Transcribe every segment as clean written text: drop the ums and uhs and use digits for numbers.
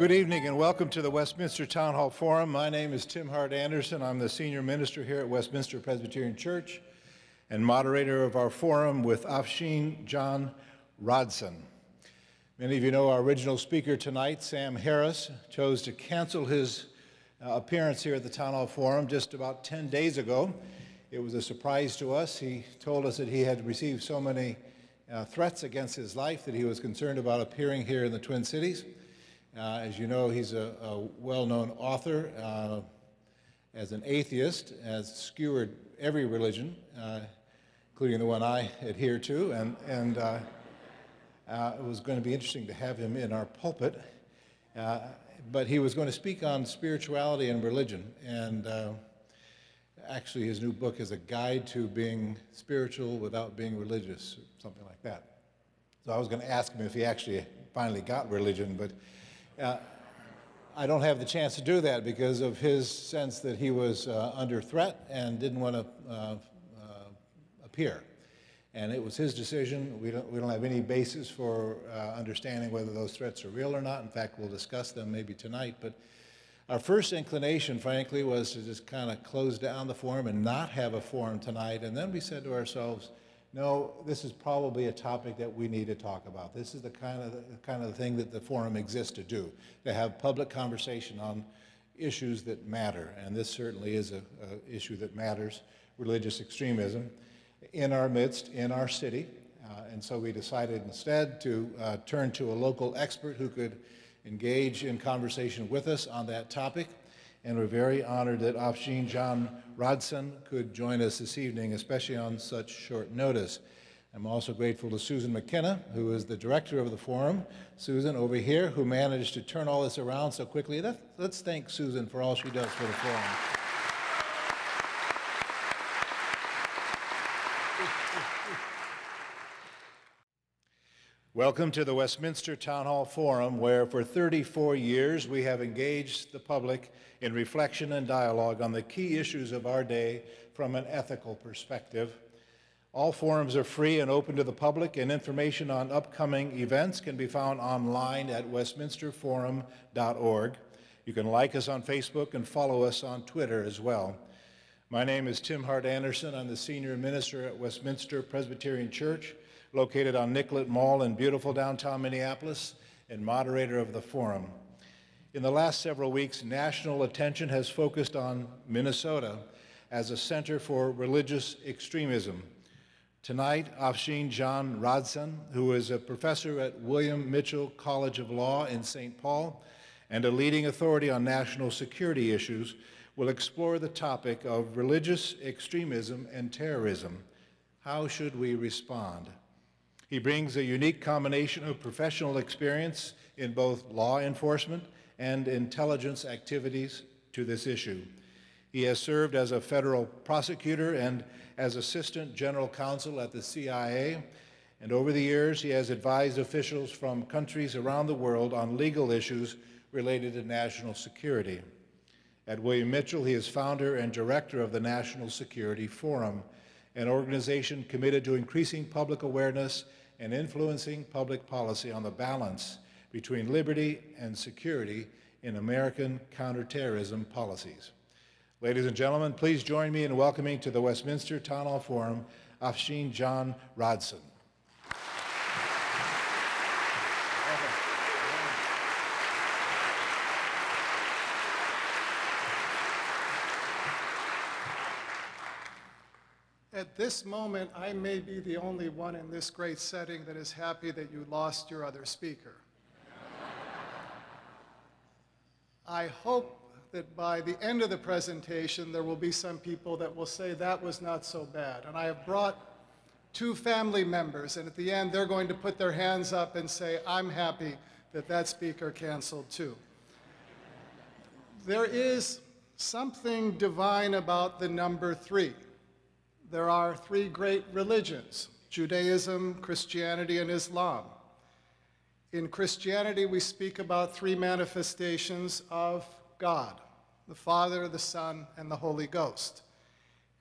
Good evening and welcome to the Westminster Town Hall Forum. My name is Tim Hart Anderson. I'm the senior minister here at Westminster Presbyterian Church and moderator of our forum with Afsheen John Radsan. Many of you know our original speaker tonight, Sam Harris, chose to cancel his appearance here at the Town Hall Forum just about 10 days ago. It was a surprise to us. He told us that he had received so many threats against his life that he was concerned about appearing here in the Twin Cities. As you know, he's a well-known author. As an atheist, has skewered every religion, including the one I adhere to, and it was going to be interesting to have him in our pulpit. But he was going to speak on spirituality and religion, and actually his new book is a guide to being spiritual without being religious, something like that. So I was going to ask him if he actually finally got religion, but I don't have the chance to do that because of his sense that he was under threat and didn't want to appear. And it was his decision. We don't have any basis for understanding whether those threats are real or not. In fact, we'll discuss them maybe tonight. But our first inclination, frankly, was to just kind of close down the forum and not have a forum tonight. And then we said to ourselves, no, this is probably a topic that we need to talk about. This is the kind of thing that the forum exists to do, to have public conversation on issues that matter. And this certainly is an issue that matters, religious extremism, in our midst, in our city. And so we decided instead to turn to a local expert who could engage in conversation with us on that topic. And we're very honored that Afsheen John Radsan could join us this evening, especially on such short notice. I'm also grateful to Susan McKenna, who is the director of the forum. Susan, over here, who managed to turn all this around so quickly. Let's thank Susan for all she does for the forum. Welcome to the Westminster Town Hall Forum, where for 34 years we have engaged the public in reflection and dialogue on the key issues of our day from an ethical perspective. All forums are free and open to the public, and information on upcoming events can be found online at westminsterforum.org. You can like us on Facebook and follow us on Twitter as well. My name is Tim Hart Anderson. I'm the senior minister at Westminster Presbyterian Church, located on Nicollet Mall in beautiful downtown Minneapolis, and moderator of the forum. In the last several weeks, national attention has focused on Minnesota as a center for religious extremism. Tonight, Afsheen John Radsan, who is a professor at William Mitchell College of Law in Saint Paul and a leading authority on national security issues, will explore the topic of religious extremism and terrorism. How should we respond? He brings a unique combination of professional experience in both law enforcement and intelligence activities to this issue. He has served as a federal prosecutor and as assistant general counsel at the CIA, and over the years he has advised officials from countries around the world on legal issues related to national security. At William Mitchell, he is founder and director of the National Security Forum, an organization committed to increasing public awareness and influencing public policy on the balance between liberty and security in American counterterrorism policies. Ladies and gentlemen, please join me in welcoming to the Westminster Town Hall Forum, Afsheen John Radsan. At this moment, I may be the only one in this great setting that is happy that you lost your other speaker. I hope that by the end of the presentation, there will be some people that will say that was not so bad. And I have brought two family members, and at the end, they're going to put their hands up and say, I'm happy that that speaker canceled too. There is something divine about the number three. There are three great religions, Judaism, Christianity, and Islam. In Christianity, we speak about three manifestations of God, the Father, the Son, and the Holy Ghost.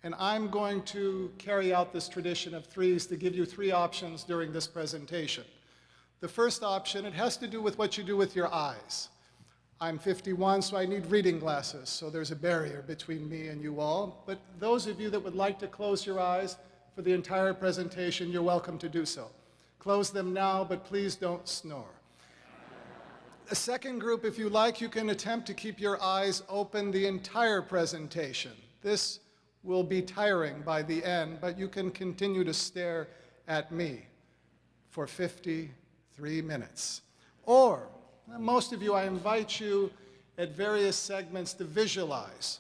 And I'm going to carry out this tradition of threes to give you three options during this presentation. The first option, it has to do with what you do with your eyes. I'm 51, so I need reading glasses, so there's a barrier between me and you all. But those of you that would like to close your eyes for the entire presentation, you're welcome to do so. Close them now, but please don't snore. A second group, if you like, you can attempt to keep your eyes open the entire presentation. This will be tiring by the end, but you can continue to stare at me for 53 minutes. Or, most of you, I invite you at various segments to visualize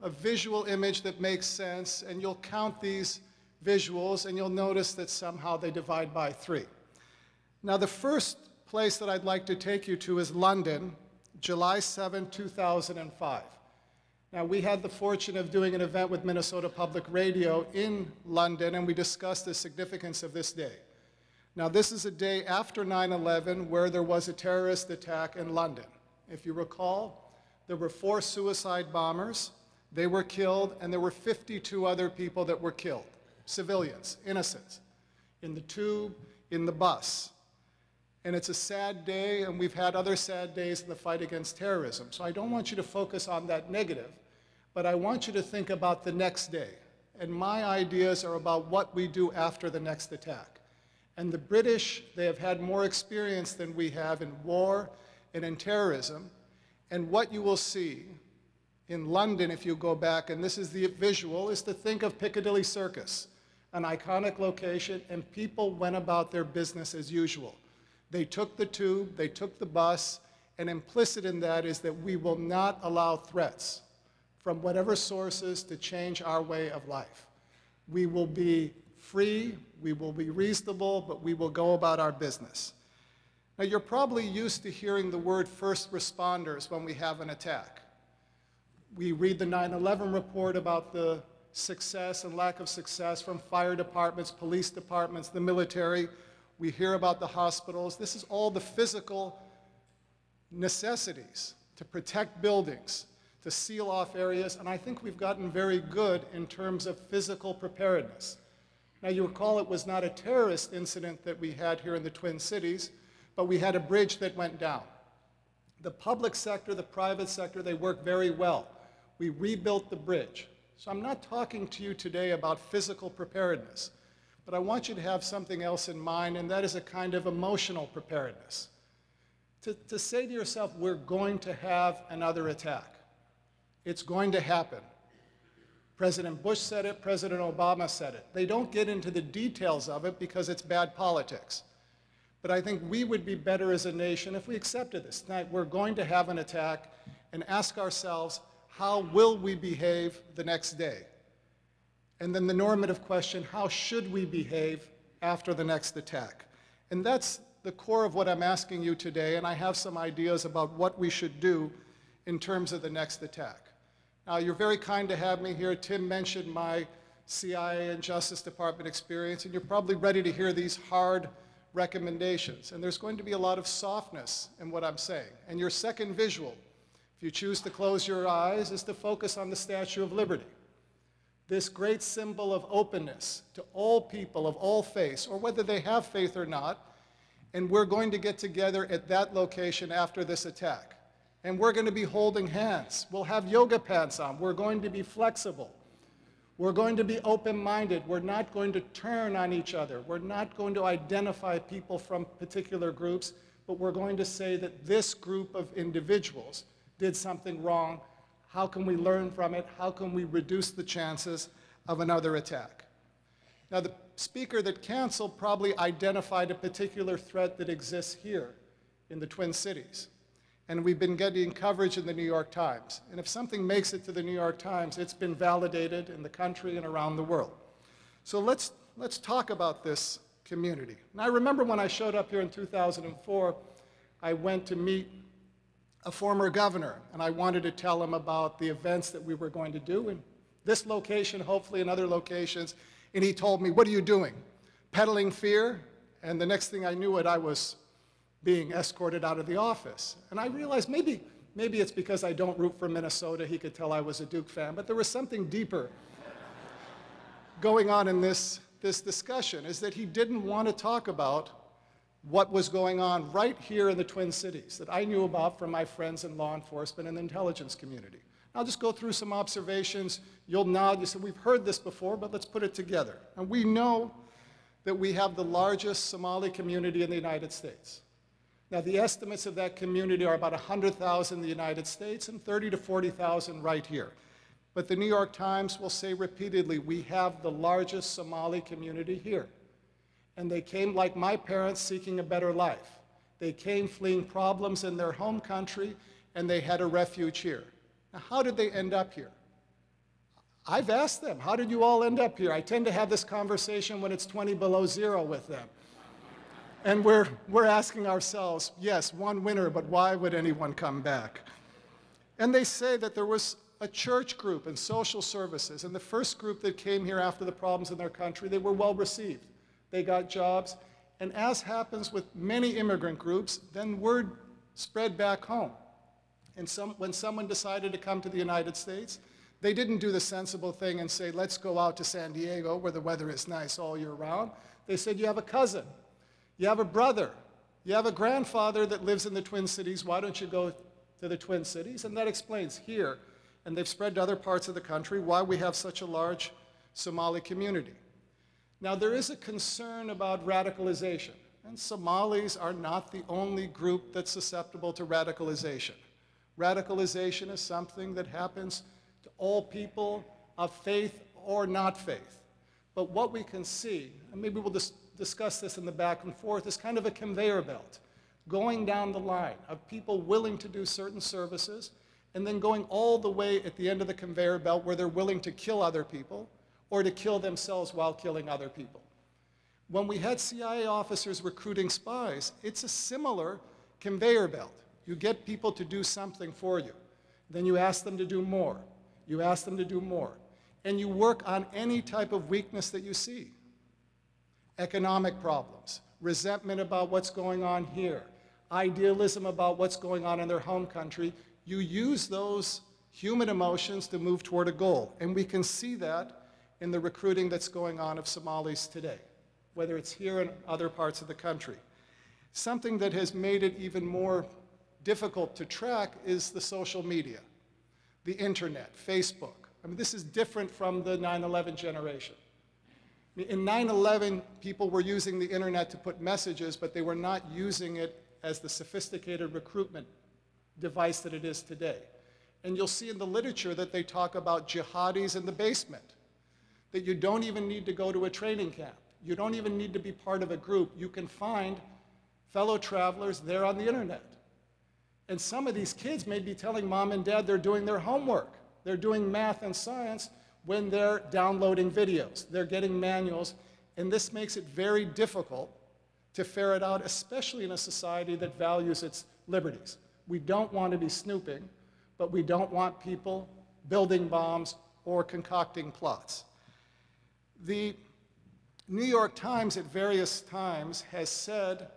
a visual image that makes sense, and you'll count these visuals, and you'll notice that somehow they divide by 3. Now, the first place that I'd like to take you to is London, July 7, 2005. Now, we had the fortune of doing an event with Minnesota Public Radio in London, and we discussed the significance of this day. Now, this is a day after 9/11 where there was a terrorist attack in London. If you recall, there were 4 suicide bombers. They were killed, and there were 52 other people that were killed, civilians, innocents, in the tube, in the bus. And it's a sad day, and we've had other sad days in the fight against terrorism. So I don't want you to focus on that negative, but I want you to think about the next day. And my ideas are about what we do after the next attack. And the British, they have had more experience than we have in war and in terrorism. And what you will see in London, if you go back, and this is the visual, is to think of Piccadilly Circus, an iconic location, and people went about their business as usual. They took the tube, they took the bus, and implicit in that is that we will not allow threats from whatever sources to change our way of life. We will be free, we will be reasonable, but we will go about our business. Now, you're probably used to hearing the word first responders when we have an attack. We read the 9/11 report about the success and lack of success from fire departments, police departments, the military. We hear about the hospitals. This is all the physical necessities to protect buildings, to seal off areas, and I think we've gotten very good in terms of physical preparedness. Now, you recall it was not a terrorist incident that we had here in the Twin Cities, but we had a bridge that went down. The public sector, the private sector, they work very well. We rebuilt the bridge. So I'm not talking to you today about physical preparedness, but I want you to have something else in mind, and that is a kind of emotional preparedness. To say to yourself, we're going to have another attack. It's going to happen. President Bush said it, President Obama said it. They don't get into the details of it because it's bad politics. But I think we would be better as a nation if we accepted this. Tonight, we're going to have an attack and ask ourselves, how will we behave the next day? And then the normative question, how should we behave after the next attack? And that's the core of what I'm asking you today, and I have some ideas about what we should do in terms of the next attack. Now, you're very kind to have me here. Tim mentioned my CIA and Justice Department experience, and you're probably ready to hear these hard recommendations. And there's going to be a lot of softness in what I'm saying. And your second visual, if you choose to close your eyes, is to focus on the Statue of Liberty, this great symbol of openness to all people of all faiths, or whether they have faith or not. And we're going to get together at that location after this attack. And we're going to be holding hands. We'll have yoga pants on. We're going to be flexible. We're going to be open-minded. We're not going to turn on each other. We're not going to identify people from particular groups, but we're going to say that this group of individuals did something wrong. How can we learn from it? How can we reduce the chances of another attack? Now, the speaker that canceled probably identified a particular threat that exists here in the Twin Cities. And we've been getting coverage in the New York Times. And if something makes it to the New York Times, it's been validated in the country and around the world. So let's talk about this community. And I remember when I showed up here in 2004, I went to meet a former governor, and I wanted to tell him about the events that we were going to do in this location, hopefully in other locations. And he told me, what are you doing? Peddling fear? And the next thing I knew it, I was being escorted out of the office. And I realized maybe it's because I don't root for Minnesota. He could tell I was a Duke fan, but there was something deeper going on in this discussion, is that he didn't want to talk about what was going on right here in the Twin Cities that I knew about from my friends in law enforcement and the intelligence community. I'll just go through some observations. You'll nod, you say, we've heard this before, but let's put it together. And we know that we have the largest Somali community in the United States. Now, the estimates of that community are about 100,000 in the United States and 30 to 40,000 right here. But the New York Times will say repeatedly, we have the largest Somali community here. And they came like my parents seeking a better life. They came fleeing problems in their home country, and they had a refuge here. Now, how did they end up here? I've asked them, how did you all end up here? I tend to have this conversation when it's 20 below zero with them. And we're asking ourselves, yes, one winner, but why would anyone come back? And they say that there was a church group and social services, and the first group that came here after the problems in their country, they were well received. They got jobs, and as happens with many immigrant groups, then word spread back home. And when someone decided to come to the United States, they didn't do the sensible thing and say, let's go out to San Diego where the weather is nice all year round. They said, you have a cousin, you have a brother, you have a grandfather that lives in the Twin Cities, why don't you go to the Twin Cities? And that explains here, and they've spread to other parts of the country, why we have such a large Somali community. Now, there is a concern about radicalization, and Somalis are not the only group that's susceptible to radicalization. Radicalization is something that happens to all people of faith or not faith. But what we can see, and maybe we'll discuss this in the back and forth, is kind of a conveyor belt going down the line of people willing to do certain services and then going all the way at the end of the conveyor belt where they're willing to kill other people or to kill themselves while killing other people. When we had CIA officers recruiting spies, it's a similar conveyor belt. You get people to do something for you. Then you ask them to do more. You ask them to do more. And you work on any type of weakness that you see. Economic problems, resentment about what's going on here, idealism about what's going on in their home country. You use those human emotions to move toward a goal. And we can see that in the recruiting that's going on of Somalis today, whether it's here and other parts of the country. Something that has made it even more difficult to track is the social media, the internet, Facebook. I mean, this is different from the 9/11 generation. I mean, in 9/11, people were using the internet to put messages, but they were not using it as the sophisticated recruitment device that it is today. And you'll see in the literature that they talk about jihadis in the basement, that you don't even need to go to a training camp. You don't even need to be part of a group. You can find fellow travelers there on the internet. And some of these kids may be telling mom and dad they're doing their homework. They're doing math and science when they're downloading videos. They're getting manuals. And this makes it very difficult to ferret out, especially in a society that values its liberties. We don't want to be snooping, but we don't want people building bombs or concocting plots. The New York Times at various times has said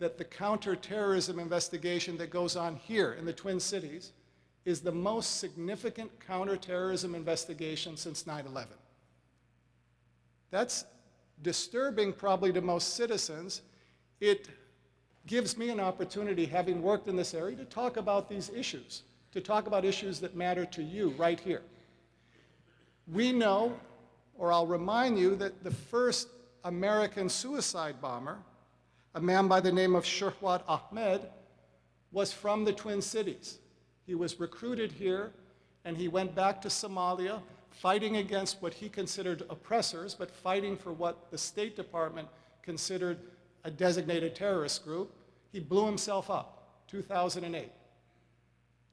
that the counterterrorism investigation that goes on here in the Twin Cities is the most significant counterterrorism investigation since 9/11. That's disturbing probably to most citizens. It gives me an opportunity, having worked in this area, to talk about these issues, to talk about issues that matter to you right here. We know, or I'll remind you, that the first American suicide bomber, a man by the name of Shuhwat Ahmed, was from the Twin Cities. He was recruited here, and he went back to Somalia, fighting against what he considered oppressors, but fighting for what the State Department considered a designated terrorist group. He blew himself up, 2008.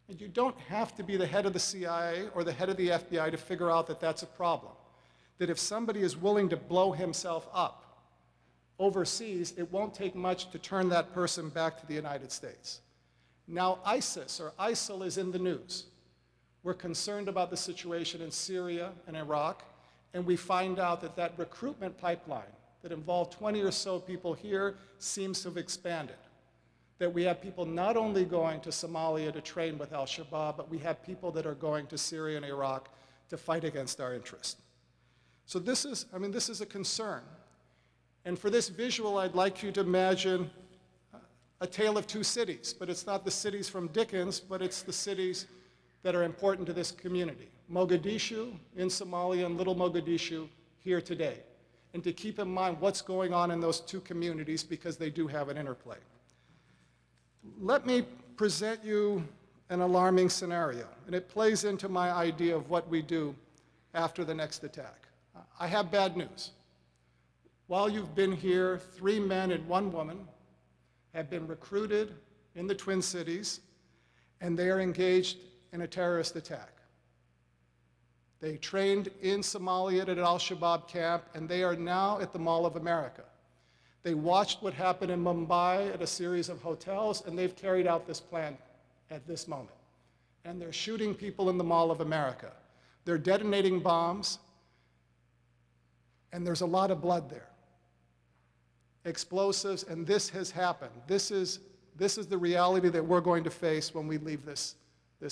And you don't have to be the head of the CIA or the head of the FBI to figure out that that's a problem, that if somebody is willing to blow himself up overseas, it won't take much to turn that person back to the United States. Now ISIS, or ISIL, is in the news. We're concerned about the situation in Syria and Iraq, and we find out that that recruitment pipeline that involved 20 or so people here seems to have expanded. That we have people not only going to Somalia to train with Al-Shabaab, but we have people that are going to Syria and Iraq to fight against our interests. So this is a concern. And for this visual, I'd like you to imagine A Tale of Two Cities, but it's not the cities from Dickens, but it's the cities that are important to this community. Mogadishu in Somalia and Little Mogadishu here today. And to keep in mind what's going on in those two communities because they do have an interplay. Let me present you an alarming scenario, and it plays into my idea of what we do after the next attack. I have bad news. While you've been here, 3 men and 1 woman have been recruited in the Twin Cities, and they are engaged in a terrorist attack. They trained in Somalia at an Al-Shabaab camp, and they are now at the Mall of America. They watched what happened in Mumbai at a series of hotels, and they've carried out this plan at this moment. And they're shooting people in the Mall of America. They're detonating bombs, and there's a lot of blood there. Explosives, and this has happened. This is the reality that we're going to face when we leave this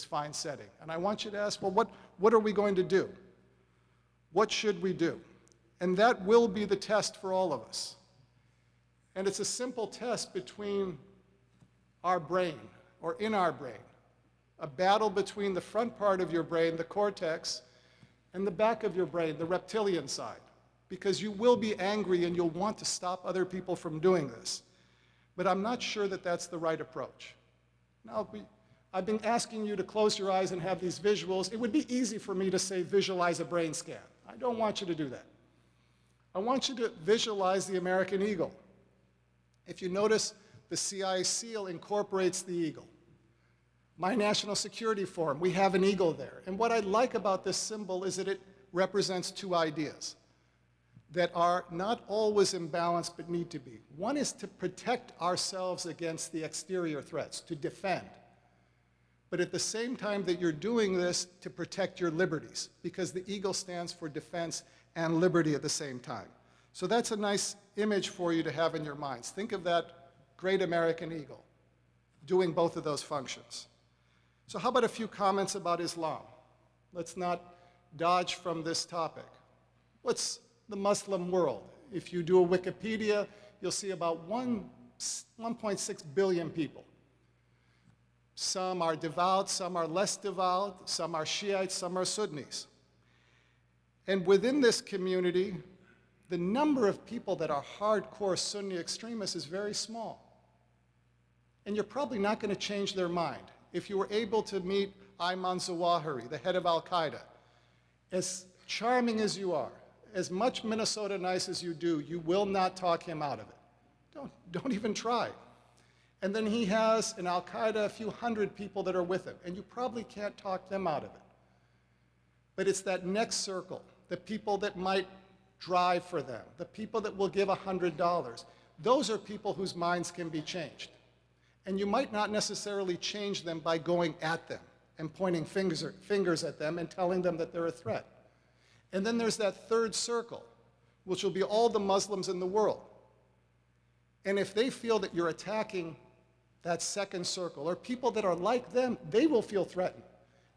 fine setting. And I want you to ask, well, what are we going to do? What should we do? And that will be the test for all of us. And it's a simple test between our brain, or in our brain, a battle between the front part of your brain, the cortex, and the back of your brain, the reptilian side, because you will be angry and you'll want to stop other people from doing this. But I'm not sure that that's the right approach. Now, I've been asking you to close your eyes and have these visuals. It would be easy for me to say visualize a brain scan. I don't want you to do that. I want you to visualize the American eagle. If you notice, the CIA seal incorporates the eagle. My National Security Forum, we have an eagle there. And what I like about this symbol is that it represents two ideas that are not always in balance but need to be. One is to protect ourselves against the exterior threats, to defend. But at the same time that you're doing this, to protect your liberties, because the eagle stands for defense and liberty at the same time. So that's a nice image for you to have in your minds. Think of that great American eagle doing both of those functions. So how about a few comments about Islam? Let's not dodge from this topic. What's the Muslim world? If you do a Wikipedia, you'll see about 1.6 billion people. Some are devout, some are less devout, some are Shiites, some are Sunnis. And within this community, the number of people that are hardcore Sunni extremists is very small. And you're probably not going to change their mind. If you were able to meet Ayman al-Zawahiri, the head of Al-Qaeda, as charming as you are, as much Minnesota nice as you do, you will not talk him out of it. Don't even try. And then he has, in Al-Qaeda, a few hundred people that are with him, and you probably can't talk them out of it. But it's that next circle, the people that might drive for them, the people that will give $100. Those are people whose minds can be changed. And you might not necessarily change them by going at them and pointing fingers at them and telling them that they're a threat. And then there's that third circle, which will be all the Muslims in the world. And if they feel that you're attacking that second circle, or people that are like them, they will feel threatened,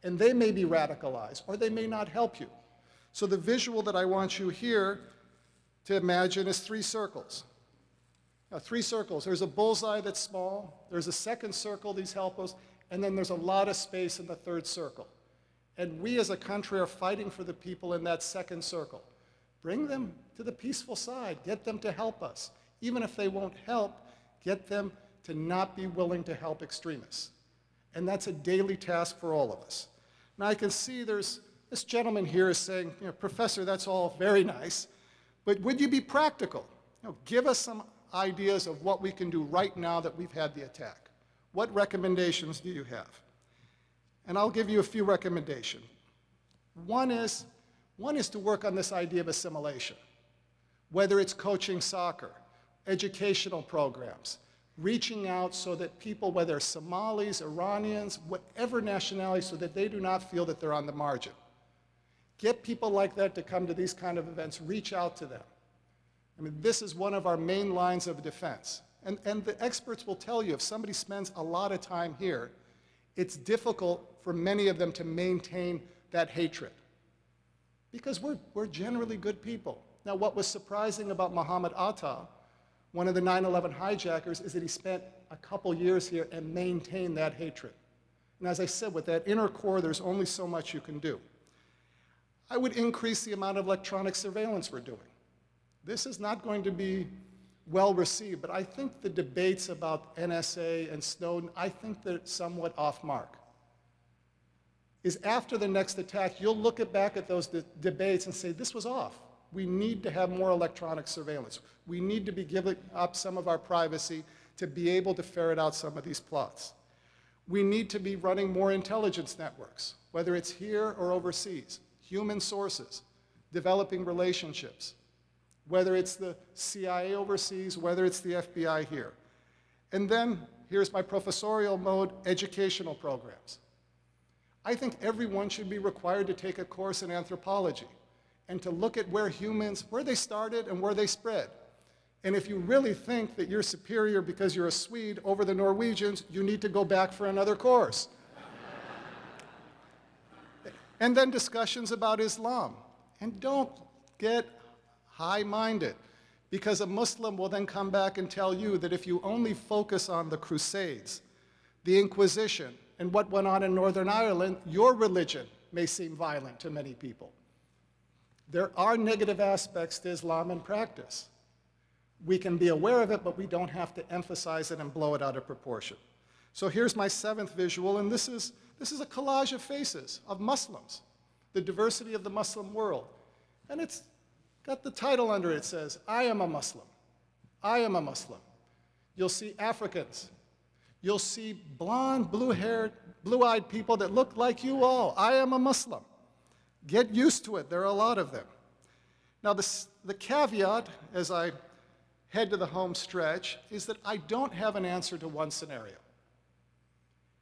and they may be radicalized, or they may not help you. So the visual that I want you here to imagine is three circles. Now, three circles, there's a bullseye that's small, there's a second circle, these helpers, and then there's a lot of space in the third circle. And we as a country are fighting for the people in that second circle. Bring them to the peaceful side, get them to help us. Even if they won't help, get them to not be willing to help extremists. And that's a daily task for all of us. Now I can see there's, this gentleman here is saying, you know, Professor, that's all very nice, but would you be practical? You know, give us some ideas of what we can do right now that we've had the attack. What recommendations do you have? And I'll give you a few recommendations. One is to work on this idea of assimilation, whether it's coaching soccer, educational programs, reaching out so that people, whether Somalis, Iranians, whatever nationality, so that they do not feel that they're on the margin. Get people like that to come to these kind of events, reach out to them. I mean, this is one of our main lines of defense. And the experts will tell you, if somebody spends a lot of time here, it's difficult for many of them to maintain that hatred, because we're generally good people. Now, what was surprising about Muhammad Atta, one of the 9/11 hijackers, is that he spent a couple years here and maintain that hatred. And as I said, with that inner core, there's only so much you can do. I would increase the amount of electronic surveillance we're doing. This is not going to be well received, but I think the debates about NSA and Snowden, I think they're somewhat off mark. Is after the next attack, you'll look back at those debates and say, this was off. We need to have more electronic surveillance. We need to be giving up some of our privacy to be able to ferret out some of these plots. We need to be running more intelligence networks, whether it's here or overseas, human sources, developing relationships, whether it's the CIA overseas, whether it's the FBI here. And then, here's my professorial mode, educational programs. I think everyone should be required to take a course in anthropology and to look at where humans, where they started and where they spread. And if you really think that you're superior because you're a Swede over the Norwegians, you need to go back for another course. And then discussions about Islam. And don't get high-minded, because a Muslim will then come back and tell you that if you only focus on the Crusades, the Inquisition, and what went on in Northern Ireland, your religion may seem violent to many people. There are negative aspects to Islam in practice. We can be aware of it, but we don't have to emphasize it and blow it out of proportion. So here's my seventh visual, and this is a collage of faces of Muslims, the diversity of the Muslim world. And it's got the title under it, says, I am a Muslim. I am a Muslim. You'll see Africans. You'll see blonde, blue-haired, blue-eyed people that look like you all. I am a Muslim. Get used to it. There are a lot of them. Now, the caveat, as I head to the home stretch, is that I don't have an answer to one scenario.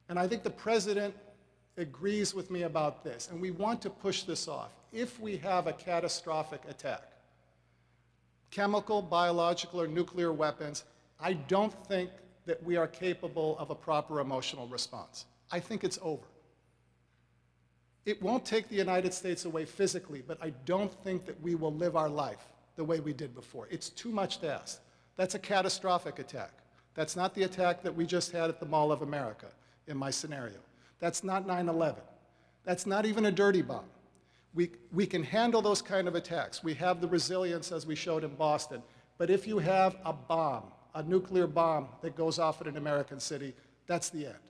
And I think the president agrees with me about this, and we want to push this off. If we have a catastrophic attack, chemical, biological, or nuclear weapons, I don't think that we are capable of a proper emotional response. I think it's over. It won't take the United States away physically, but I don't think that we will live our life the way we did before. It's too much to ask. That's a catastrophic attack. That's not the attack that we just had at the Mall of America in my scenario. That's not 9/11. That's not even a dirty bomb. We can handle those kind of attacks. We have the resilience, as we showed in Boston. But if you have a bomb, a nuclear bomb that goes off in an American city, that's the end.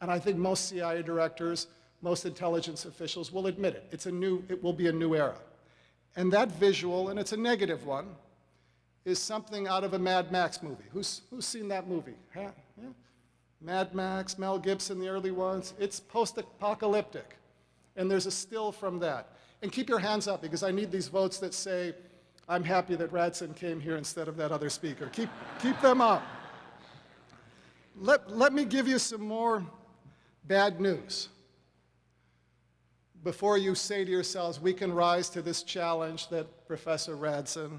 And I think most CIA directors, most intelligence officials will admit it. It will be a new era. And that visual, and it's a negative one, is something out of a Mad Max movie. Who's seen that movie? Huh? Yeah. Mad Max, Mel Gibson, the early ones. It's post-apocalyptic. And there's a still from that. And keep your hands up, because I need these votes that say, I'm happy that Radsan came here instead of that other speaker. Keep them up. Let me give you some more bad news before you say to yourselves, we can rise to this challenge that Professor Radsan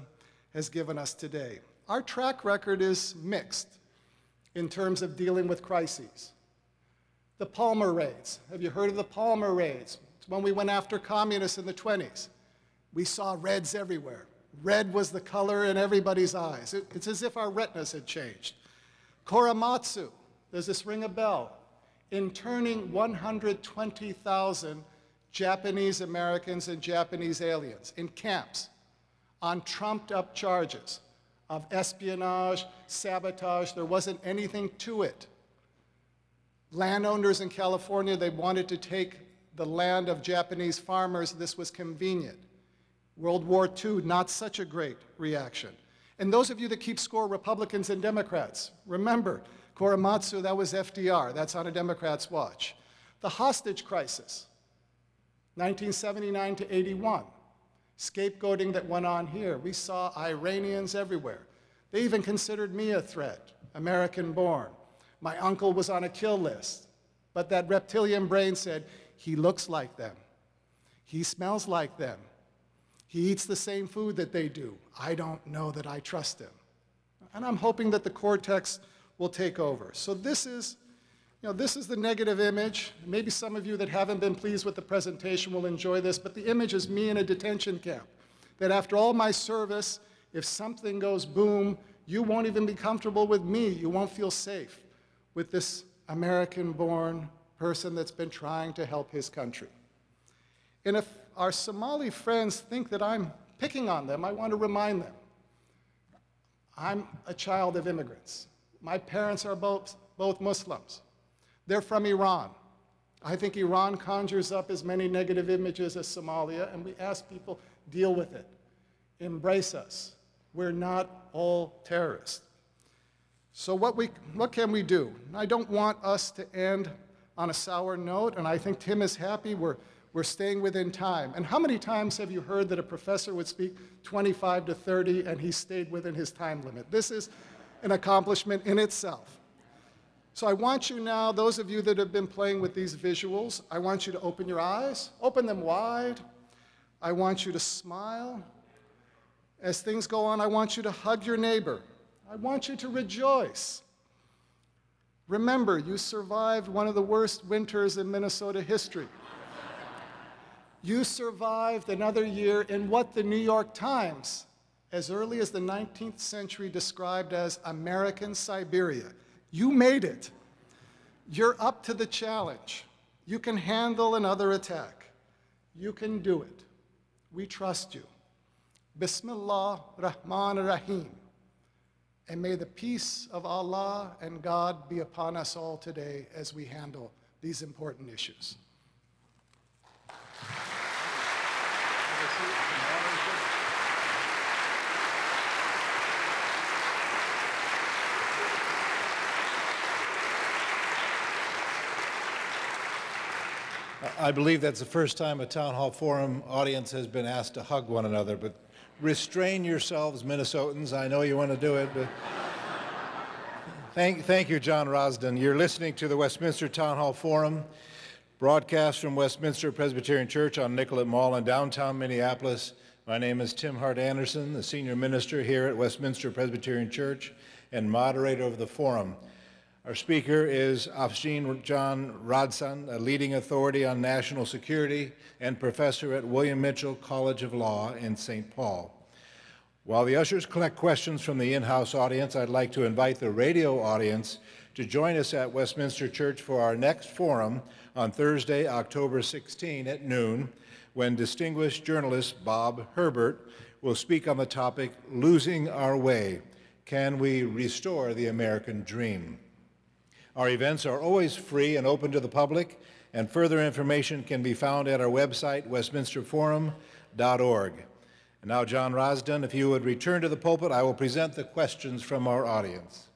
has given us today. Our track record is mixed in terms of dealing with crises. The Palmer raids. Have you heard of the Palmer raids? It's when we went after communists in the 1920s. We saw reds everywhere. Red was the color in everybody's eyes. It's as if our retinas had changed. Korematsu, does this ring a bell? Interning 120,000 Japanese Americans and Japanese aliens in camps on trumped-up charges of espionage, sabotage. There wasn't anything to it. Landowners in California, they wanted to take the land of Japanese farmers. This was convenient. World War II, not such a great reaction. And those of you that keep score, Republicans and Democrats, remember, Korematsu, that was FDR. That's on a Democrat's watch. The hostage crisis, 1979 to 81. Scapegoating that went on here. We saw Iranians everywhere. They even considered me a threat, American-born. My uncle was on a kill list, but that reptilian brain said, he looks like them. He smells like them. He eats the same food that they do. I don't know that I trust him. And I'm hoping that the cortex will take over. So this is the negative image. Maybe some of you that haven't been pleased with the presentation will enjoy this, but the image is me in a detention camp. That after all my service, if something goes boom, You won't even be comfortable with me. You won't feel safe with this American-born person that's been trying to help his country. And if our Somali friends think that I'm picking on them, I want to remind them, I'm a child of immigrants. My parents are both Muslims. They're from Iran. I think Iran conjures up as many negative images as Somalia, and we ask people, deal with it. Embrace us. We're not all terrorists. So what can we do? I don't want us to end on a sour note, and I think Tim is happy we're staying within time. And how many times have you heard that a professor would speak 25 to 30 and he stayed within his time limit? This is an accomplishment in itself. So I want you now, those of you that have been playing with these visuals, I want you to open your eyes, open them wide. I want you to smile. As things go on, I want you to hug your neighbor. I want you to rejoice. Remember, you survived one of the worst winters in Minnesota history. You survived another year in what the New York Times, as early as the 19th century, described as American Siberia. You made it. You're up to the challenge. You can handle another attack. You can do it. We trust you. Bismillah Rahman Rahim. And may the peace of Allah and God be upon us all today as we handle these important issues. I believe that's the first time a town hall forum audience has been asked to hug one another, but restrain yourselves, Minnesotans. I know you want to do it, but thank you, John Radsan. You're listening to the Westminster Town Hall Forum, broadcast from Westminster Presbyterian Church on Nicollet Mall in downtown Minneapolis. My name is Tim Hart Anderson, the senior minister here at Westminster Presbyterian Church and moderator of the forum. Our speaker is Afsheen John Radsan, a leading authority on national security and professor at William Mitchell College of Law in Saint Paul. While the ushers collect questions from the in-house audience, I'd like to invite the radio audience to join us at Westminster Church for our next forum on Thursday, October 16 at noon, when distinguished journalist Bob Herbert will speak on the topic, Losing Our Way, Can We Restore the American Dream? Our events are always free and open to the public, and further information can be found at our website, westminsterforum.org. And now, John Radsan, if you would return to the pulpit, I will present the questions from our audience.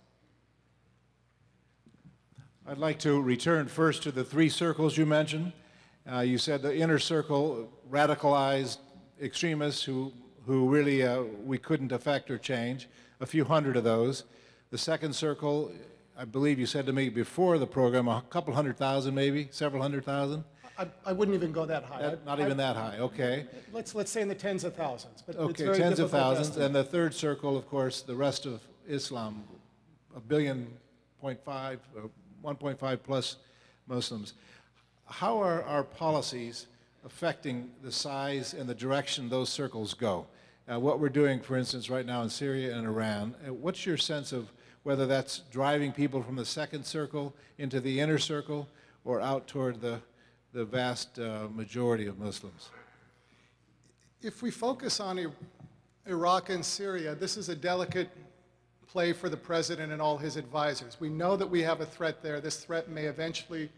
I'd like to return first to the three circles you mentioned. You said the inner circle, radicalized extremists who really we couldn't affect or change, a few hundred of those. The second circle, I believe you said to me before the program, a couple hundred thousand maybe, several hundred thousand? I wouldn't even go that high. Not even that high, okay. Let's say in the tens of thousands. But okay, it's tens of thousands. And the third circle, of course, the rest of Islam, 1.5 billion, 1.5 plus Muslims. How are our policies affecting the size and the direction those circles go? What we're doing, for instance, right now in Syria and Iran, what's your sense of whether that's driving people from the second circle into the inner circle or out toward the vast majority of Muslims? If we focus on Iraq and Syria, this is a delicate play for the president and all his advisors. We know that we have a threat there. This threat may eventually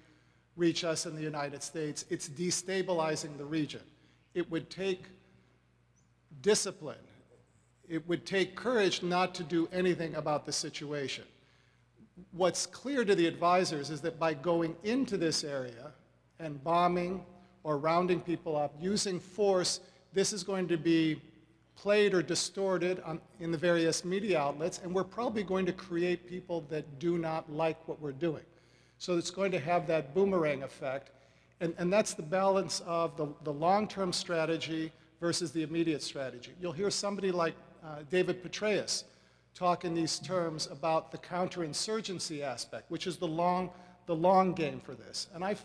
reach us in the United States. It's destabilizing the region. It would take discipline. It would take courage not to do anything about the situation. What's clear to the advisors is that by going into this area and bombing or rounding people up, using force, this is going to be played or distorted in the various media outlets, and we're probably going to create people that do not like what we're doing. So it's going to have that boomerang effect, and that's the balance of the long-term strategy versus the immediate strategy. You'll hear somebody like David Petraeus talk in these terms about the counterinsurgency aspect, which is the long game for this. And I've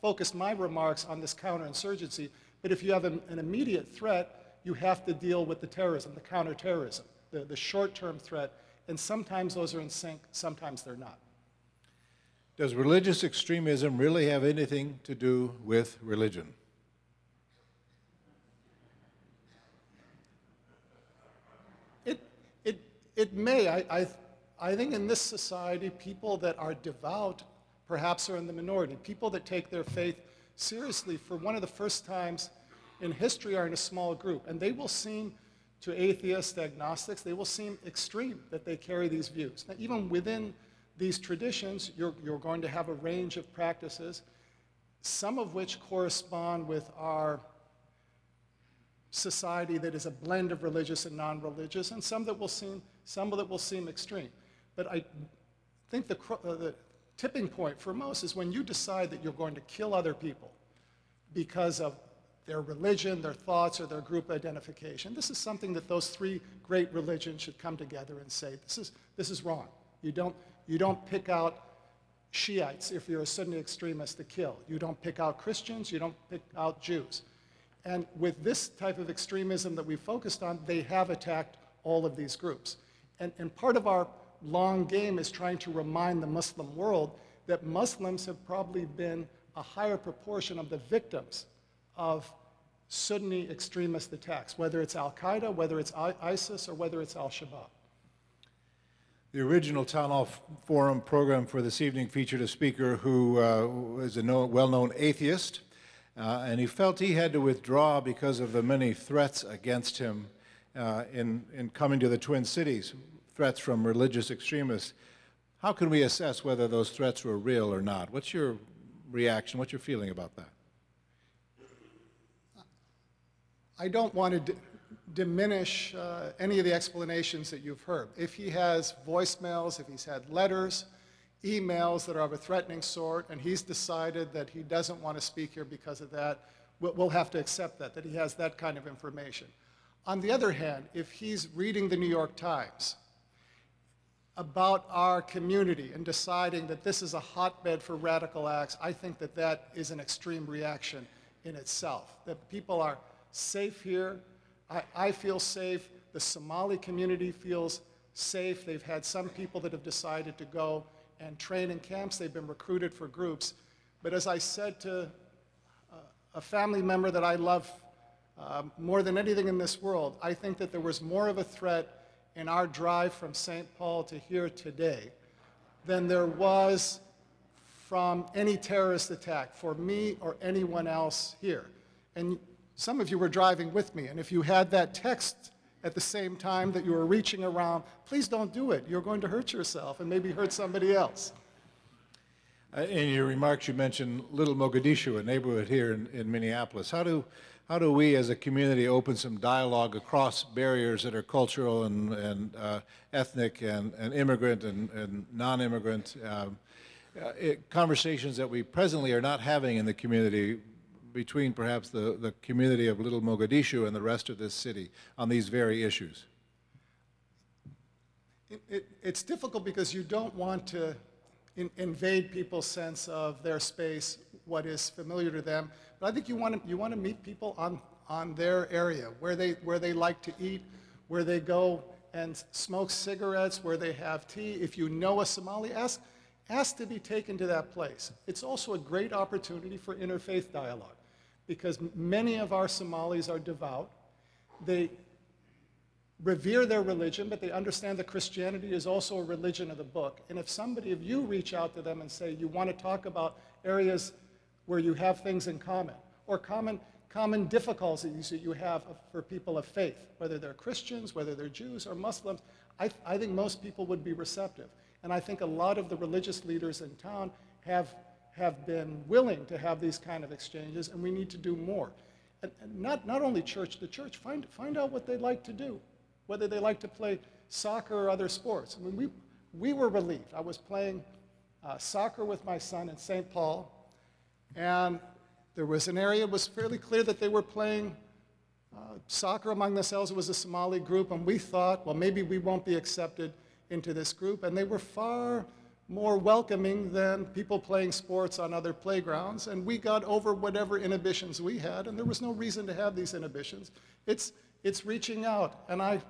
focused my remarks on this counterinsurgency, but if you have an immediate threat, you have to deal with the terrorism, the counterterrorism. the short-term threat, and sometimes those are in sync, sometimes they're not. Does religious extremism really have anything to do with religion? It may. I think in this society, people that are devout perhaps are in the minority. People that take their faith seriously for one of the first times in history are in a small group, and they will seem to atheists, agnostics, they will seem extreme that they carry these views. Now, even within these traditions, you're going to have a range of practices, some of which correspond with our society that is a blend of religious and non-religious, and some that will seem extreme. But I think the tipping point for most is when you decide that you're going to kill other people because of their religion, their thoughts, or their group identification. This is something that those three great religions should come together and say, this is wrong. You don't pick out Shiites if you're a Sunni extremist to kill. You don't pick out Christians, you don't pick out Jews. And with this type of extremism that we focused on, they have attacked all of these groups. And part of our long game is trying to remind the Muslim world that Muslims have probably been a higher proportion of the victims of Sunni extremist attacks, whether it's Al-Qaeda, whether it's ISIS, or whether it's Al-Shabaab. The original Town Hall Forum program for this evening featured a speaker who was a well-known atheist, and he felt he had to withdraw because of the many threats against him in coming to the Twin Cities, threats from religious extremists. How can we assess whether those threats were real or not? What's your reaction? What's your feeling about that? I don't want to diminish any of the explanations that you've heard. If he has voicemails, if he's had letters, emails that are of a threatening sort, and he's decided that he doesn't want to speak here because of that, we'll have to accept that he has that kind of information. On the other hand, if he's reading the New York Times about our community and deciding that this is a hotbed for radical acts, I think that that is an extreme reaction in itself, that people are safe here. I feel safe. The Somali community feels safe. They've had some people that have decided to go and train in camps. They've been recruited for groups. But as I said to a family member that I love more than anything in this world, I think that there was more of a threat in our drive from Saint Paul to here today than there was from any terrorist attack for me or anyone else here. And some of you were driving with me, and if you had that text at the same time that you were reaching around, please don't do it. You're going to hurt yourself and maybe hurt somebody else. In your remarks, you mentioned Little Mogadishu, a neighborhood here in Minneapolis. How do we as a community open some dialogue across barriers that are cultural and ethnic and immigrant and non-immigrant, conversations that we presently are not having in the community, between perhaps the community of Little Mogadishu and the rest of this city on these very issues? It's difficult because you don't want to invade people's sense of their space, what is familiar to them. But I think you want to meet people on their area, where they like to eat, where they go and smoke cigarettes, where they have tea. If you know a Somali, ask to be taken to that place. It's also a great opportunity for interfaith dialogue, because many of our Somalis are devout. They revere their religion, but they understand that Christianity is also a religion of the book. And if somebody of you reach out to them and say, you want to talk about areas where you have things in common, or common difficulties that you have for people of faith, whether they're Christians, whether they're Jews or Muslims, I think most people would be receptive. And I think a lot of the religious leaders in town have been willing to have these kind of exchanges, and we need to do more. And not only church to church, find out what they like to do, whether they like to play soccer or other sports. I mean, we were relieved. I was playing soccer with my son in St. Paul, and there was an area, it was fairly clear that they were playing soccer among themselves. It was a Somali group, and we thought, well, maybe we won't be accepted into this group, and they were far more welcoming than people playing sports on other playgrounds, and we got over whatever inhibitions we had, and there was no reason to have these inhibitions. It's reaching out, and I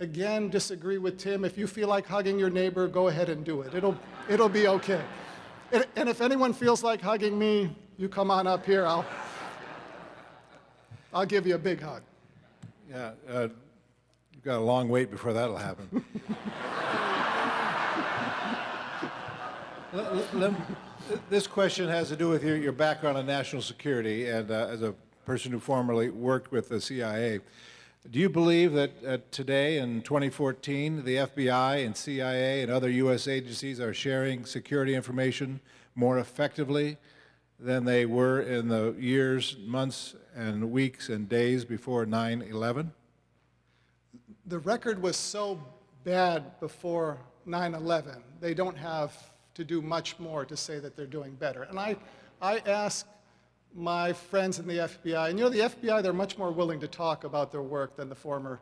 Again, disagree with Tim. If you feel like hugging your neighbor, go ahead and do it. It'll be okay. And if anyone feels like hugging me, you come on up here. I'll give you a big hug. Yeah, you've got a long wait before that'll happen. This question has to do with your background in national security and as a person who formerly worked with the CIA. Do you believe that today in 2014, the FBI and CIA and other U.S. agencies are sharing security information more effectively than they were in the years, months, and weeks and days before 9/11? The record was so bad before 9/11, they don't have to do much more to say that they're doing better. And I ask my friends in the FBI, and you know, the FBI, they're much more willing to talk about their work than the former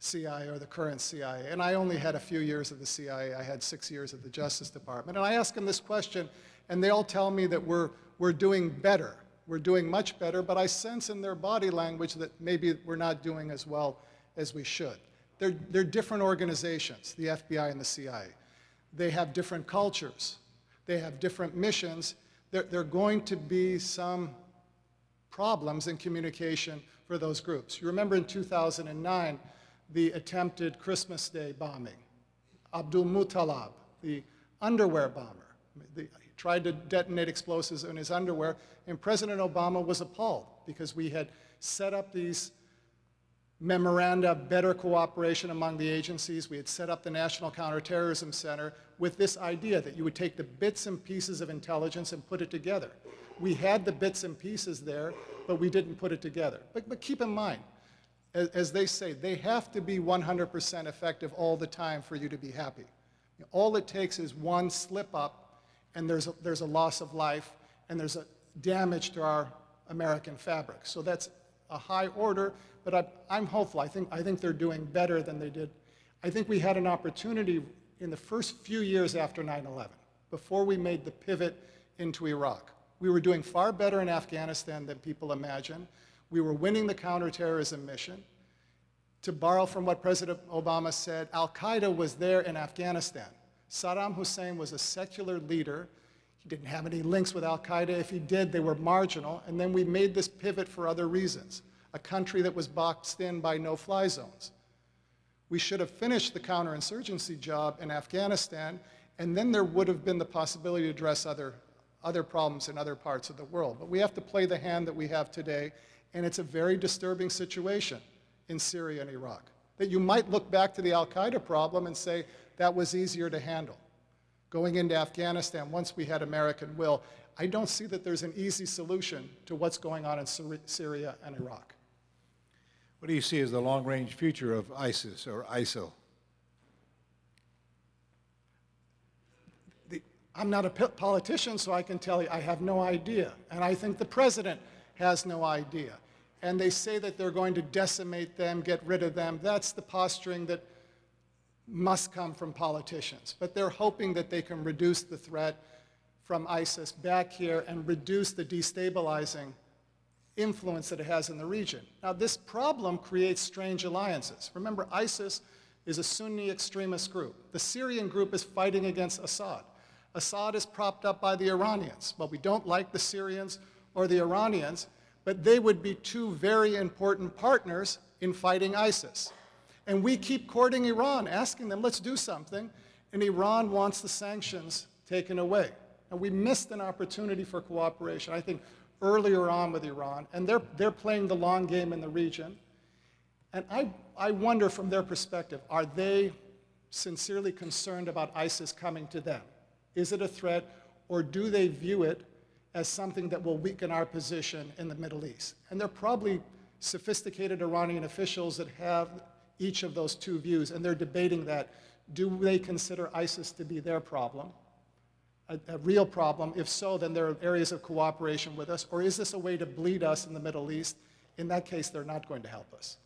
CIA or the current CIA. And I only had a few years of the CIA. I had 6 years of the Justice Department. And I ask them this question, and they all tell me that we're doing better. We're doing much better, but I sense in their body language that maybe we're not doing as well as we should. They're different organizations, the FBI and the CIA. They have different cultures. They have different missions. There are going to be some problems in communication for those groups. You remember in 2009, the attempted Christmas Day bombing. Abdul Muttalib, the underwear bomber, he tried to detonate explosives in his underwear, and President Obama was appalled because we had set up these memoranda, better cooperation among the agencies. We had set up the National Counterterrorism Center with this idea that you would take the bits and pieces of intelligence and put it together. We had the bits and pieces there, but we didn't put it together. But keep in mind, as they say, they have to be 100% effective all the time for you to be happy. All it takes is one slip up, and there's a loss of life, and there's a damage to our American fabric. So that's a high order, but I'm hopeful. I think they're doing better than they did. I think we had an opportunity in the first few years after 9/11, before we made the pivot into Iraq. We were doing far better in Afghanistan than people imagine. We were winning the counterterrorism mission. To borrow from what President Obama said, Al-Qaeda was there in Afghanistan. Saddam Hussein was a secular leader. He didn't have any links with Al-Qaeda. If he did, they were marginal. And then we made this pivot for other reasons, a country that was boxed in by no-fly zones. We should have finished the counterinsurgency job in Afghanistan, and then there would have been the possibility to address other problems in other parts of the world. But we have to play the hand that we have today, and it's a very disturbing situation in Syria and Iraq, that you might look back to the Al-Qaeda problem and say, that was easier to handle. Going into Afghanistan, once we had American will, I don't see that there's an easy solution to what's going on in Syria and Iraq. What do you see as the long-range future of ISIS or ISIL? I'm not a politician, so I can tell you I have no idea. And I think the president has no idea. And they say that they're going to decimate them, get rid of them. That's the posturing that must come from politicians, but they're hoping that they can reduce the threat from ISIS back here and reduce the destabilizing influence that it has in the region. Now, this problem creates strange alliances. Remember, ISIS is a Sunni extremist group. The Syrian group is fighting against Assad. Assad is propped up by the Iranians. Well, we don't like the Syrians or the Iranians, but they would be two very important partners in fighting ISIS. And we keep courting Iran, asking them, let's do something, and Iran wants the sanctions taken away. And we missed an opportunity for cooperation, I think, earlier on with Iran, and they're playing the long game in the region. And I wonder from their perspective, are they sincerely concerned about ISIS coming to them? Is it a threat, or do they view it as something that will weaken our position in the Middle East? And they're probably sophisticated Iranian officials that have each of those two views, and they're debating that. Do they consider ISIS to be their problem, a real problem? If so, then there are areas of cooperation with us, or is this a way to bleed us in the Middle East? In that case, they're not going to help us.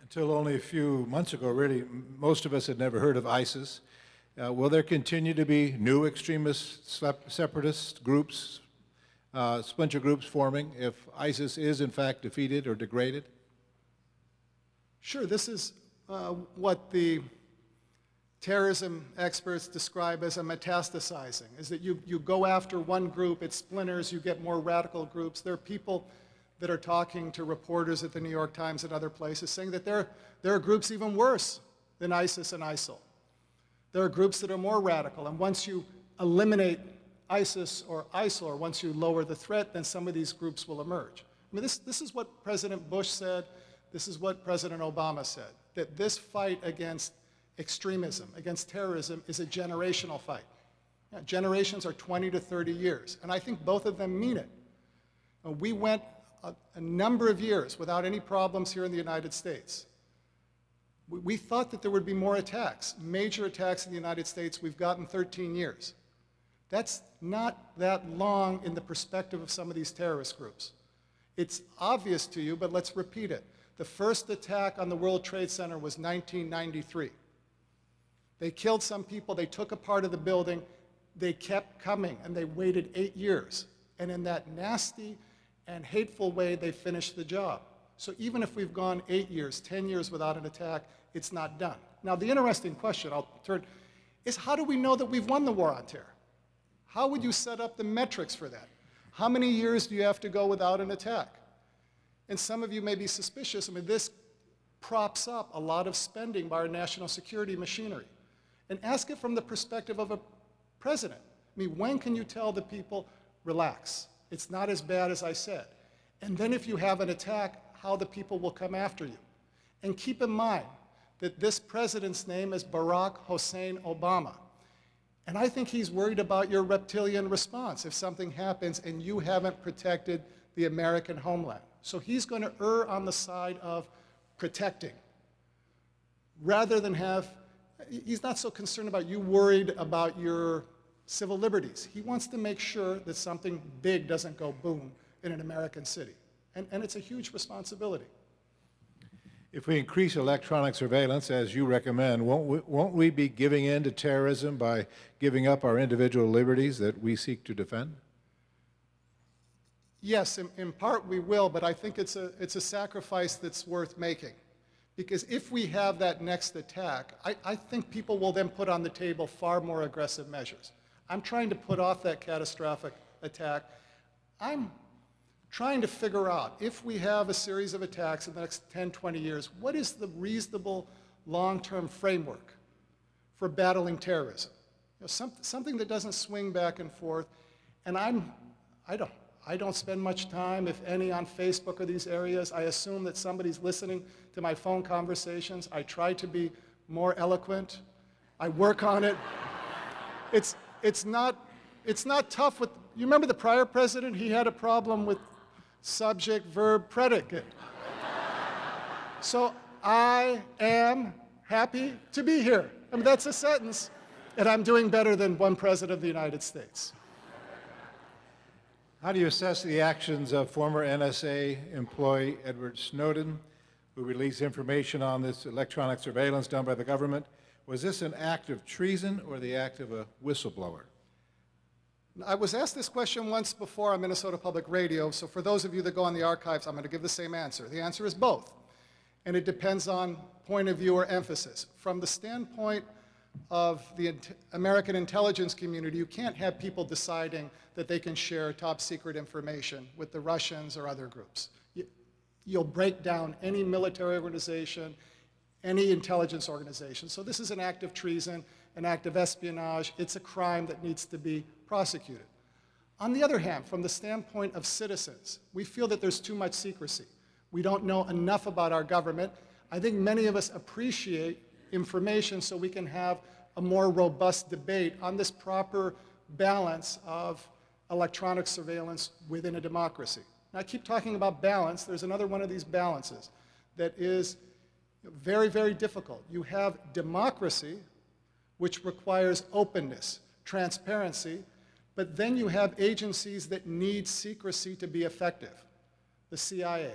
Until only a few months ago, really, most of us had never heard of ISIS. Will there continue to be new extremist separatist groups, splinter groups forming if ISIS is in fact defeated or degraded? Sure, this is what the terrorism experts describe as a metastasizing, is that you go after one group, it splinters, you get more radical groups. There are people that are talking to reporters at the New York Times and other places saying that there are groups even worse than ISIS and ISIL. There are groups that are more radical, and once you eliminate ISIS or ISIL, or once you lower the threat, then some of these groups will emerge. I mean, this is what President Bush said, this is what President Obama said, that this fight against extremism, against terrorism, is a generational fight. Now, generations are 20 to 30 years, and I think both of them mean it. We went a number of years without any problems here in the United States. We thought that there would be more attacks, major attacks in the United States. We've gotten 13 years. That's not that long in the perspective of some of these terrorist groups. It's obvious to you, but let's repeat it. The first attack on the World Trade Center was 1993. They killed some people, they took a part of the building, they kept coming, and they waited 8 years. And in that nasty and hateful way, they finished the job. So even if we've gone 8 years, 10 years without an attack, it's not done. Now, the interesting question I'll turn is, how do we know that we've won the war on terror? How would you set up the metrics for that? How many years do you have to go without an attack? And some of you may be suspicious. I mean, this props up a lot of spending by our national security machinery. And ask it from the perspective of a president. I mean, when can you tell the people, relax, it's not as bad as I said? And then if you have an attack, how the people will come after you. And keep in mind that this president's name is Barack Hussein Obama. And I think he's worried about your reptilian response if something happens and you haven't protected the American homeland. So he's going to err on the side of protecting, rather than have, he's not so concerned about you worried about your civil liberties. He wants to make sure that something big doesn't go boom in an American city. And it's a huge responsibility. If we increase electronic surveillance, as you recommend, won't we be giving in to terrorism by giving up our individual liberties that we seek to defend? Yes, in part we will, but I think it's a sacrifice that's worth making. Because if we have that next attack, I think people will then put on the table far more aggressive measures. I'm trying to put off that catastrophic attack. I'm trying to figure out, if we have a series of attacks in the next 10, 20 years, what is the reasonable long-term framework for battling terrorism? You know, something that doesn't swing back and forth. And I don't spend much time, if any, on Facebook or these areas. I assume that somebody's listening to my phone conversations. I try to be more eloquent. I work on it. It's not tough with, you remember the prior president? He had a problem with subject, verb, predicate. So I am happy to be here. I mean, that's a sentence, and I'm doing better than one president of the United States. How do you assess the actions of former NSA employee Edward Snowden, who released information on this electronic surveillance done by the government? Was this an act of treason or the act of a whistleblower? I was asked this question once before on Minnesota Public Radio, so for those of you that go on the archives, I'm going to give the same answer. The answer is both, and it depends on point of view or emphasis. From the standpoint of the American intelligence community, you can't have people deciding that they can share top secret information with the Russians or other groups. You'll break down any military organization, any intelligence organization. So this is an act of treason, an act of espionage. It's a crime that needs to be prosecuted. On the other hand, from the standpoint of citizens, we feel that there's too much secrecy. We don't know enough about our government. I think many of us appreciate information so we can have a more robust debate on this proper balance of electronic surveillance within a democracy. Now, I keep talking about balance. There's another one of these balances that is very, very difficult. You have democracy, which requires openness, transparency, but then you have agencies that need secrecy to be effective. The CIA,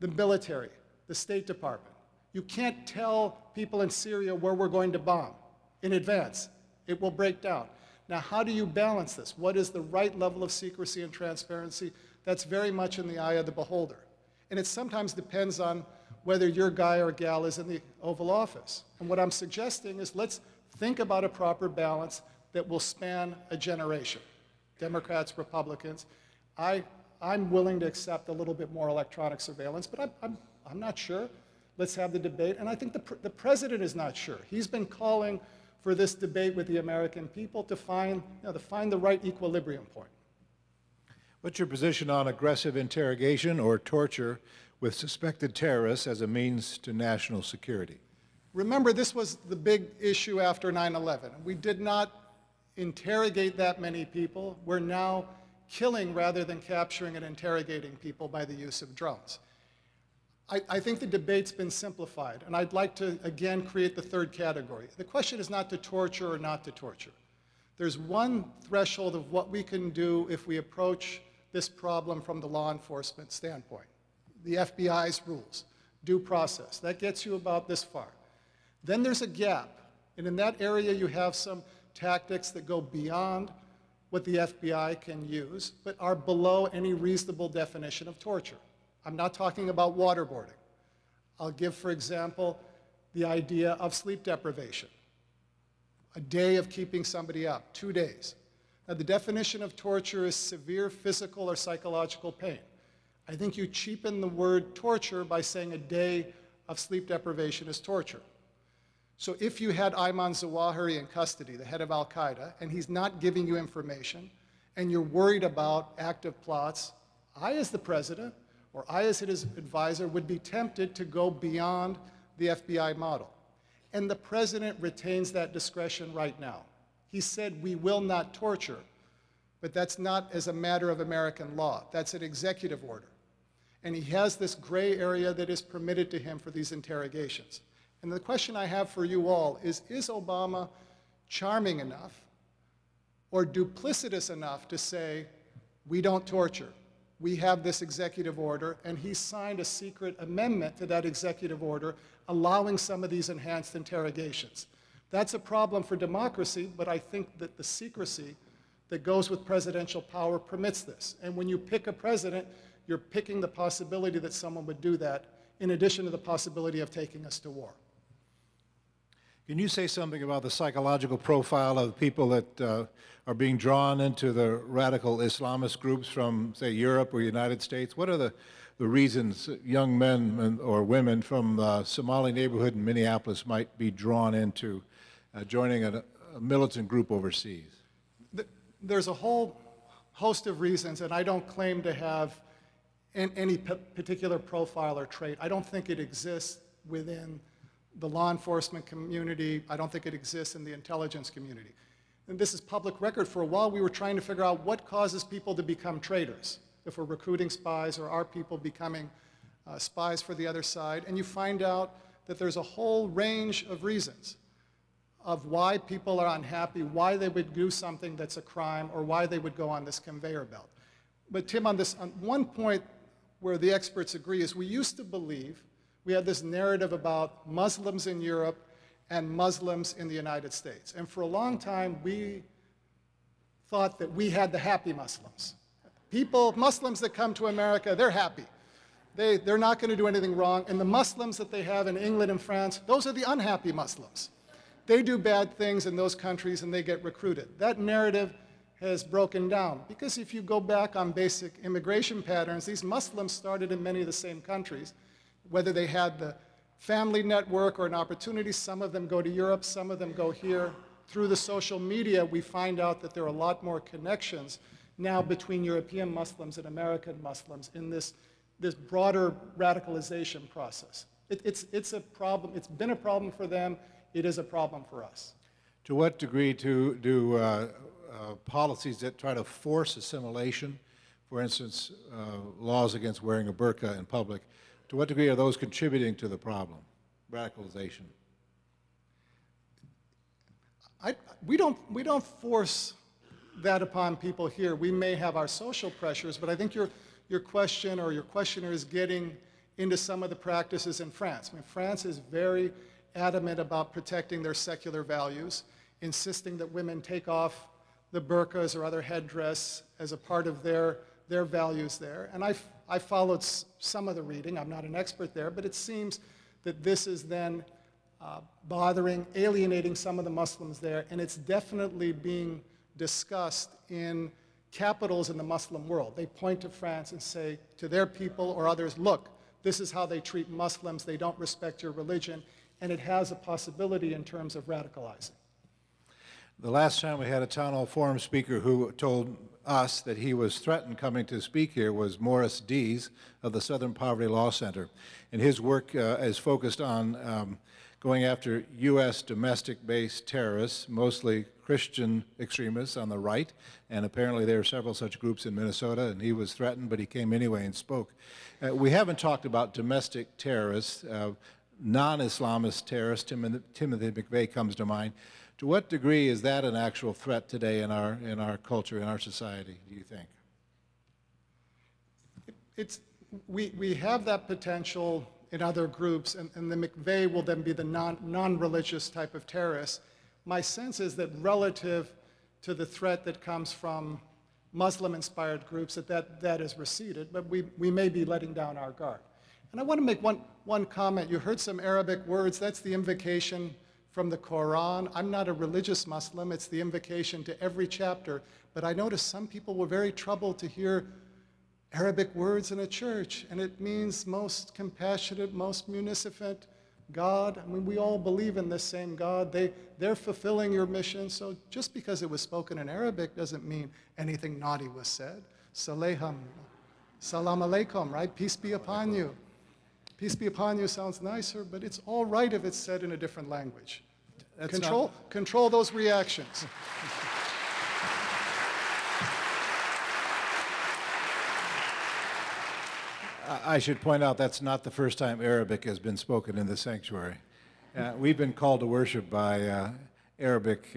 the military, the State Department. You can't tell people in Syria where we're going to bomb in advance. It will break down. Now, how do you balance this? What is the right level of secrecy and transparency? That's very much in the eye of the beholder. And it sometimes depends on whether your guy or gal is in the Oval Office. And what I'm suggesting is let's think about a proper balance that will span a generation. Democrats, Republicans. I'm willing to accept a little bit more electronic surveillance, but I'm not sure. Let's have the debate. And I think the president is not sure. He's been calling for this debate with the American people to find, you know, to find the right equilibrium point. What's your position on aggressive interrogation or torture with suspected terrorists as a means to national security? Remember, this was the big issue after 9/11. We did not interrogate that many people. We're now killing rather than capturing and interrogating people by the use of drones. I think the debate's been simplified, and I'd like to, again, create the third category. The question is not to torture or not to torture. There's one threshold of what we can do if we approach this problem from the law enforcement standpoint. The FBI's rules, due process, that gets you about this far. Then there's a gap, and in that area you have some tactics that go beyond what the FBI can use, but are below any reasonable definition of torture. I'm not talking about waterboarding. I'll give, for example, the idea of sleep deprivation. A day of keeping somebody up, 2 days. Now, the definition of torture is severe physical or psychological pain. I think you cheapen the word torture by saying a day of sleep deprivation is torture. So if you had Ayman al-Zawahiri in custody, the head of Al-Qaeda, and he's not giving you information, and you're worried about active plots, I, as the president, or I as his advisor, would be tempted to go beyond the FBI model. And the president retains that discretion right now. He said, we will not torture, but that's not as a matter of American law. That's an executive order. And he has this gray area that is permitted to him for these interrogations. And the question I have for you all is Obama charming enough or duplicitous enough to say, we don't torture? We have this executive order, and he signed a secret amendment to that executive order allowing some of these enhanced interrogations. That's a problem for democracy, but I think that the secrecy that goes with presidential power permits this. And when you pick a president, you're picking the possibility that someone would do that, in addition to the possibility of taking us to war. Can you say something about the psychological profile of people that are being drawn into the radical Islamist groups from, say, Europe or the United States? What are the reasons young men or women from the Somali neighborhood in Minneapolis might be drawn into joining a militant group overseas? There's a whole host of reasons, and I don't claim to have any particular profile or trait. I don't think it exists within the law enforcement community. I don't think it exists in the intelligence community. And this is public record. For a while, we were trying to figure out what causes people to become traitors, if we're recruiting spies or are people becoming spies for the other side. And you find out that there's a whole range of reasons of why people are unhappy, why they would do something that's a crime, or why they would go on this conveyor belt. But Tim, on one point where the experts agree is we used to believe we had this narrative about Muslims in Europe and Muslims in the United States. And for a long time, we thought that we had the happy Muslims. People, Muslims that come to America, they're happy. They're not going to do anything wrong. And the Muslims that they have in England and France, those are the unhappy Muslims. They do bad things in those countries and they get recruited. That narrative has broken down. Because if you go back on basic immigration patterns, these Muslims started in many of the same countries. Whether they had the family network or an opportunity, some of them go to Europe, some of them go here. Through the social media, we find out that there are a lot more connections now between European Muslims and American Muslims in this broader radicalization process. It's a problem. It's been a problem for them. It is a problem for us. To what degree do policies that try to force assimilation, for instance, laws against wearing a burqa in public, to what degree are those contributing to the problem, radicalization? We don't force that upon people here. We may have our social pressures, but I think your question or your questioner is getting into some of the practices in France. I mean, France is very adamant about protecting their secular values, insisting that women take off the burqas or other headdress as a part of their their values there. And I followed some of the reading. I'm not an expert there, but it seems that this is then bothering, alienating some of the Muslims there, and it's definitely being discussed in capitals in the Muslim world. They point to France and say to their people or others, look, this is how they treat Muslims, they don't respect your religion, and it has a possibility in terms of radicalizing. The last time we had a town hall forum speaker who told us that he was threatened coming to speak here was Morris Dees of the Southern Poverty Law Center. And his work is focused on going after U.S. domestic-based terrorists, mostly Christian extremists on the right, and apparently there are several such groups in Minnesota, and he was threatened, but he came anyway and spoke. We haven't talked about domestic terrorists, non-Islamist terrorists. Timothy McVeigh comes to mind. To what degree is that an actual threat today in our culture, in our society, do you think? We have that potential in other groups, and the McVeigh will then be the non-religious type of terrorist. My sense is that relative to the threat that comes from Muslim-inspired groups, that is receded, but we may be letting down our guard. And I want to make one comment. You heard some Arabic words. That's the invocation from the Quran. I'm not a religious Muslim. It's the invocation to every chapter. But I noticed some people were very troubled to hear Arabic words in a church, and it means most compassionate, most munificent God. I mean, we all believe in this same God. They're fulfilling your mission, so just because it was spoken in Arabic doesn't mean anything naughty was said. Saleham, salam alaikum, right? Peace be upon you. Peace be upon you sounds nicer, but it's all right if it's said in a different language. Control those reactions. I should point out that's not the first time Arabic has been spoken in the sanctuary. We've been called to worship by Arabic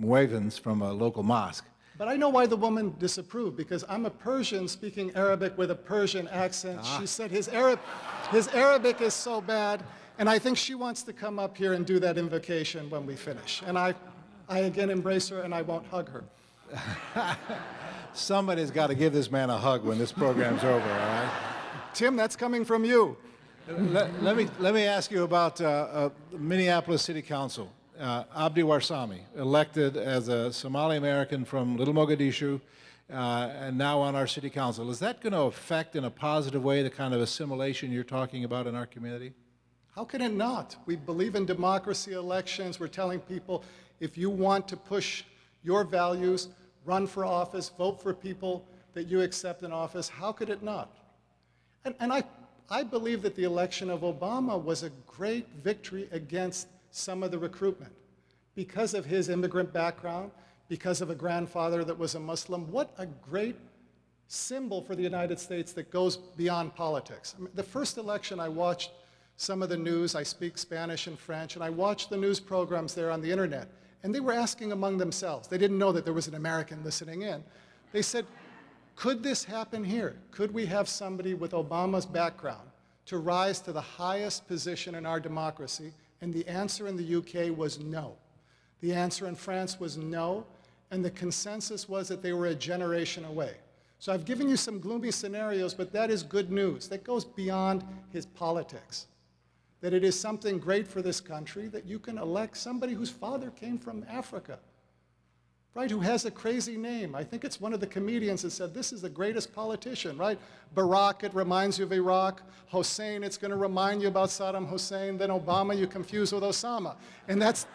muezzins from a local mosque. But I know why the woman disapproved, because I'm a Persian speaking Arabic with a Persian accent. Ah. She said his Arabic is so bad, and I think she wants to come up here and do that invocation when we finish. And I again embrace her, and I won't hug her. Somebody's got to give this man a hug when this program's over, all right? Tim, that's coming from you. Let me ask you about Minneapolis City Council. Abdi Warsame, elected as a Somali American from Little Mogadishu, and now on our city council. Is that going to affect in a positive way the kind of assimilation you're talking about in our community? How can it not? We believe in democracy, elections. We're telling people, if you want to push your values, run for office, vote for people that you accept in office. How could it not? And I believe that the election of Obama was a great victory against some of the recruitment. Because of his immigrant background, because of a grandfather that was a Muslim, what a great symbol for the United States that goes beyond politics. I mean, the first election I watched some of the news, I speak Spanish and French, and I watched the news programs there on the internet. And they were asking among themselves. They didn't know that there was an American listening in. They said, could this happen here? Could we have somebody with Obama's background to rise to the highest position in our democracy? And the answer in the UK was no. The answer in France was no. And the consensus was that they were a generation away. So I've given you some gloomy scenarios, but that is good news. That goes beyond his politics. That it is something great for this country that you can elect somebody whose father came from Africa, right, who has a crazy name. I think it's one of the comedians that said, this is the greatest politician, right? Barack, it reminds you of Iraq. Hossein, it's going to remind you about Saddam Hussein. Then Obama, you confuse with Osama. And that's,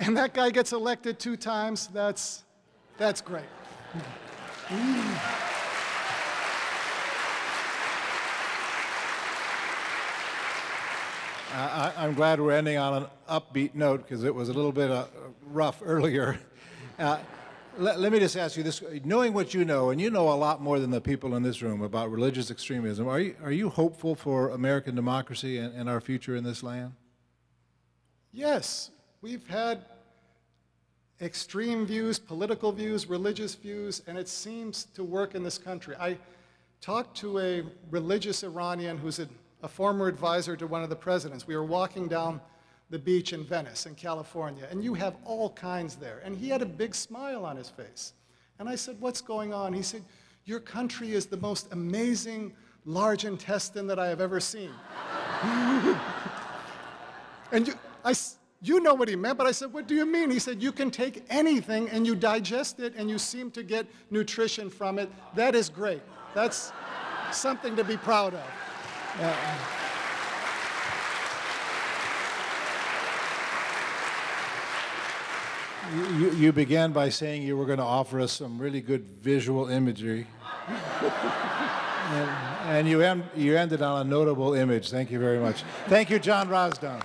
and that guy gets elected 2 times. That's great. I'm glad we're ending on an upbeat note, because it was a little bit rough earlier. Let me just ask you this. Knowing what you know, and you know a lot more than the people in this room about religious extremism, are you hopeful for American democracy and our future in this land? Yes. We've had extreme views, political views, religious views, and it seems to work in this country. I talked to a religious Iranian who's a former advisor to one of the presidents. We were walking down the beach in Venice, in California, and you have all kinds there. And he had a big smile on his face. And I said, what's going on? He said, your country is the most amazing large intestine that I have ever seen. And you know what he meant, but I said, what do you mean? He said, you can take anything and you digest it and you seem to get nutrition from it. That is great. That's something to be proud of. You began by saying you were going to offer us some really good visual imagery. And you ended on a notable image. Thank you very much. Thank you, John Radsan.